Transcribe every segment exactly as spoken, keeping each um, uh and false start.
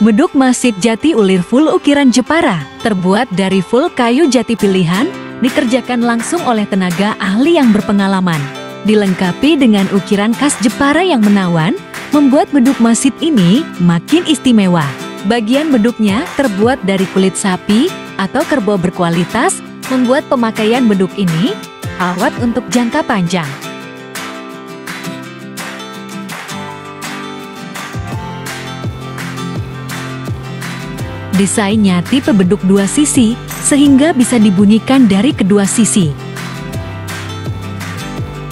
Bedug Masjid Jati Ulir full ukiran Jepara, terbuat dari full kayu jati pilihan, dikerjakan langsung oleh tenaga ahli yang berpengalaman. Dilengkapi dengan ukiran khas Jepara yang menawan, membuat bedug masjid ini makin istimewa. Bagian bedugnya terbuat dari kulit sapi atau kerbau berkualitas, membuat pemakaian bedug ini awet untuk jangka panjang. Desainnya tipe bedug dua sisi, sehingga bisa dibunyikan dari kedua sisi.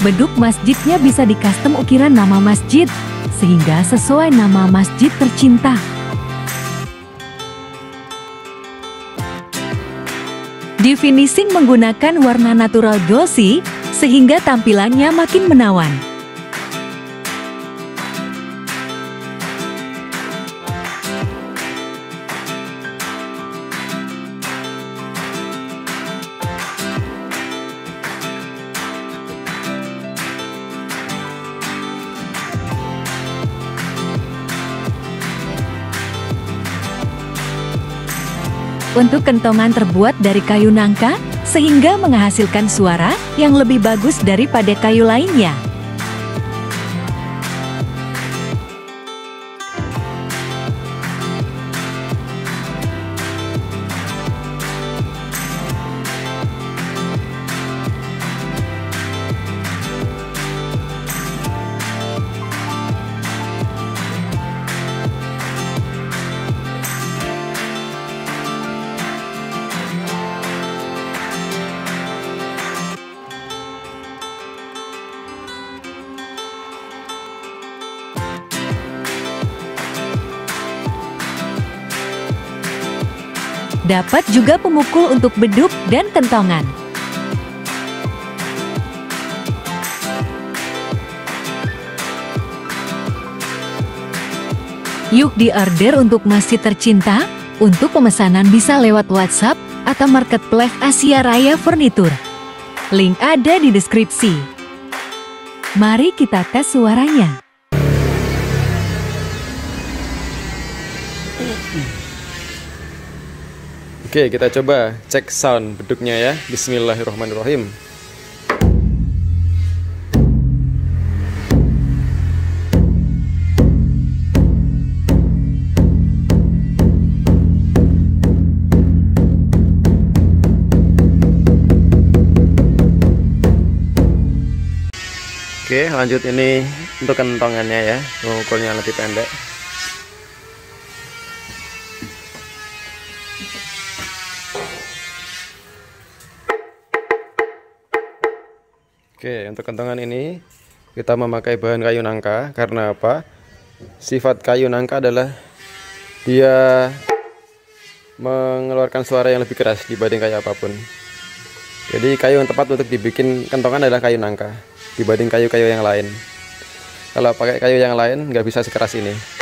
Bedug masjidnya bisa dikustom ukiran nama masjid, sehingga sesuai nama masjid tercinta. Di finishing menggunakan warna natural glossy, sehingga tampilannya makin menawan. Untuk kentongan terbuat dari kayu nangka, sehingga menghasilkan suara yang lebih bagus daripada kayu lainnya. Dapat juga pemukul untuk bedug dan kentongan. Yuk diorder untuk masjid tercinta. Untuk pemesanan bisa lewat WhatsApp atau marketplace Asia Raya Furniture. Link ada di deskripsi. Mari kita tes suaranya. Oke, kita coba cek sound bedugnya ya. Bismillahirrahmanirrahim. Oke, lanjut ini untuk kentongannya ya. Mengukurnya lebih pendek. Oke, untuk kentongan ini kita memakai bahan kayu nangka. Karena apa? Sifat kayu nangka adalah dia mengeluarkan suara yang lebih keras dibanding kayu apapun. Jadi kayu yang tepat untuk dibikin kentongan adalah kayu nangka dibanding kayu-kayu yang lain. Kalau pakai kayu yang lain nggak bisa sekeras ini.